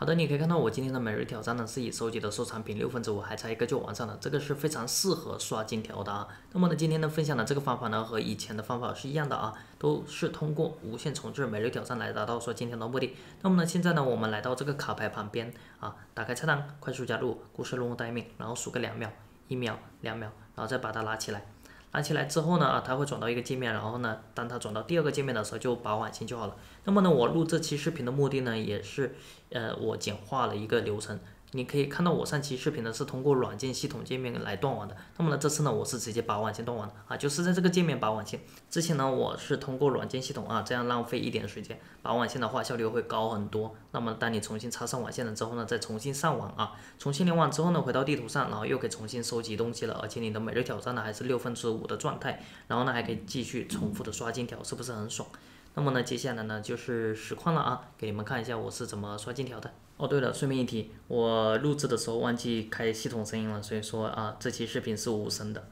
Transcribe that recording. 好的，你可以看到我今天的每日挑战呢是以收集的收藏品5分之5还差一个就完善了，这个是非常适合刷金条的啊。那么呢，今天呢分享的这个方法呢和以前的方法是一样的啊，都是通过无限重置每日挑战来达到刷金条的目的。那么呢，现在呢我们来到这个卡牌旁边啊，打开菜单，快速加入故事任务待命，然后数个2秒，1秒，2秒，然后再把它拉起来。 拿起来之后呢，它会转到一个界面，然后呢，当它转到第二个界面的时候，就拔网线就好了。那么呢，我录这期视频的目的呢，也是，我简化了一个流程。你可以看到我上期视频呢是通过软件系统界面来断网的，那么呢，这次呢我是直接拔网线断网的啊，就是在这个界面拔网线。之前呢我是通过软件系统啊，这样浪费一点时间，拔网线的话效率会高很多。那么当你重新插上网线了之后呢，再重新上网啊，重新联网之后呢，回到地图上，然后又可以重新收集东西了，而且你的每日挑战呢还是5分之5的状态，然后呢还可以继续重复的刷金条，是不是很爽？ 那么呢，接下来呢就是实况了啊，给你们看一下我是怎么刷金条的。哦，对了，顺便一提，我录制的时候忘记开系统声音了，所以说啊，这期视频是无声的。